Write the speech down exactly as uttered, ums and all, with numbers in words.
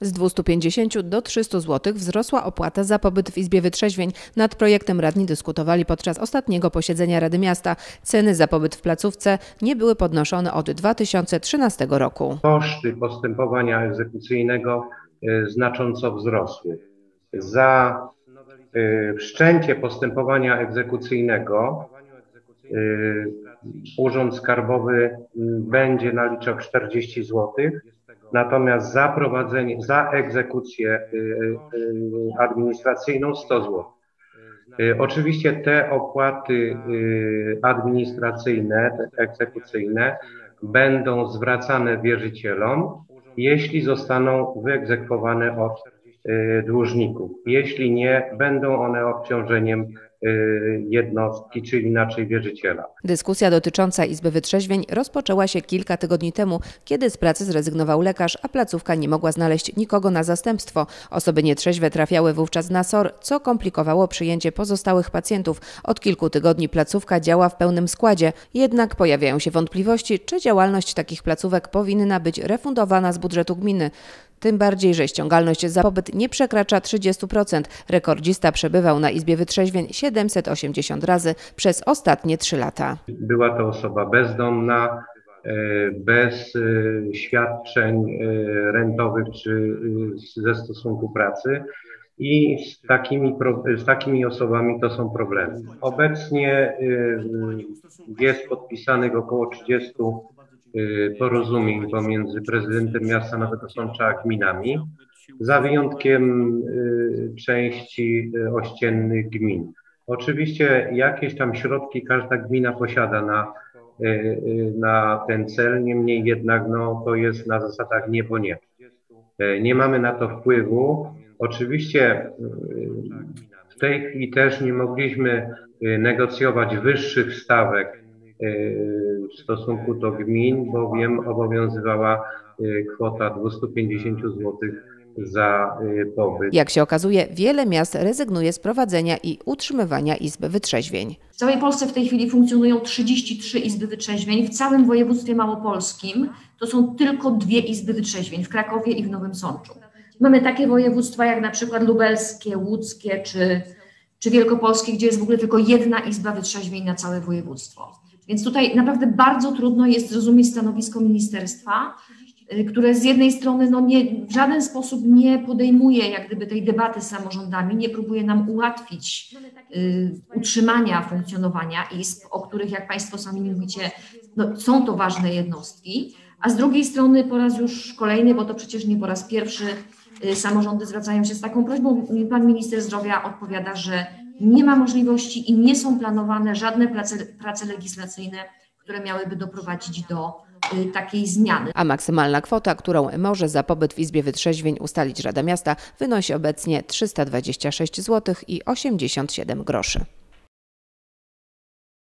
Z dwustu pięćdziesięciu do trzystu złotych wzrosła opłata za pobyt w Izbie Wytrzeźwień. Nad projektem radni dyskutowali podczas ostatniego posiedzenia Rady Miasta. Ceny za pobyt w placówce nie były podnoszone od dwa tysiące trzynastego roku. Koszty postępowania egzekucyjnego znacząco wzrosły. Za wszczęcie postępowania egzekucyjnego Urząd Skarbowy będzie naliczał czterdzieści złotych. Natomiast za prowadzenie, za egzekucję administracyjną sto złotych. Oczywiście te opłaty administracyjne, egzekucyjne będą zwracane wierzycielom, jeśli zostaną wyegzekwowane od dłużników. Jeśli nie, będą one obciążeniem jednostki, czy inaczej wierzyciela. Dyskusja dotycząca Izby Wytrzeźwień rozpoczęła się kilka tygodni temu, kiedy z pracy zrezygnował lekarz, a placówka nie mogła znaleźć nikogo na zastępstwo. Osoby nietrzeźwe trafiały wówczas na S O R, co komplikowało przyjęcie pozostałych pacjentów. Od kilku tygodni placówka działa w pełnym składzie, jednak pojawiają się wątpliwości, czy działalność takich placówek powinna być refundowana z budżetu gminy. Tym bardziej, że ściągalność za pobyt nie przekracza trzydziestu procent. Rekordzista przebywał na Izbie Wytrzeźwień siedemset osiemdziesiąt razy przez ostatnie trzy lata. Była to osoba bezdomna, bez świadczeń rentowych czy ze stosunku pracy i z takimi, z takimi osobami to są problemy. Obecnie jest podpisanych około trzydziestu porozumień pomiędzy prezydentem miasta Nowego Sącza a gminami, za wyjątkiem części ościennych gmin. Oczywiście jakieś tam środki każda gmina posiada na, na ten cel, niemniej jednak no, to jest na zasadach nie, bo nie. Nie mamy na to wpływu. Oczywiście w tej chwili też nie mogliśmy negocjować wyższych stawek w stosunku do gmin, bowiem obowiązywała kwota dwieście pięćdziesiąt złotych za pobyt. Jak się okazuje, wiele miast rezygnuje z prowadzenia i utrzymywania izb wytrzeźwień. W całej Polsce w tej chwili funkcjonują trzydzieści trzy izby wytrzeźwień. W całym województwie małopolskim to są tylko dwie izby wytrzeźwień, w Krakowie i w Nowym Sączu. Mamy takie województwa jak na przykład lubelskie, łódzkie czy, czy wielkopolskie, gdzie jest w ogóle tylko jedna izba wytrzeźwień na całe województwo. Więc tutaj naprawdę bardzo trudno jest zrozumieć stanowisko ministerstwa, które z jednej strony no nie, w żaden sposób nie podejmuje jak gdyby tej debaty z samorządami, nie próbuje nam ułatwić y, utrzymania funkcjonowania izb, o których jak Państwo sami mówicie, no, są to ważne jednostki, a z drugiej strony po raz już kolejny, bo to przecież nie po raz pierwszy y, samorządy zwracają się z taką prośbą, pan minister zdrowia odpowiada, że nie ma możliwości i nie są planowane żadne prace, prace legislacyjne, które miałyby doprowadzić do takiej zmiany. A maksymalna kwota, którą może za pobyt w Izbie Wytrzeźwień ustalić Rada Miasta, wynosi obecnie trzysta dwadzieścia sześć złotych i osiemdziesiąt siedem groszy.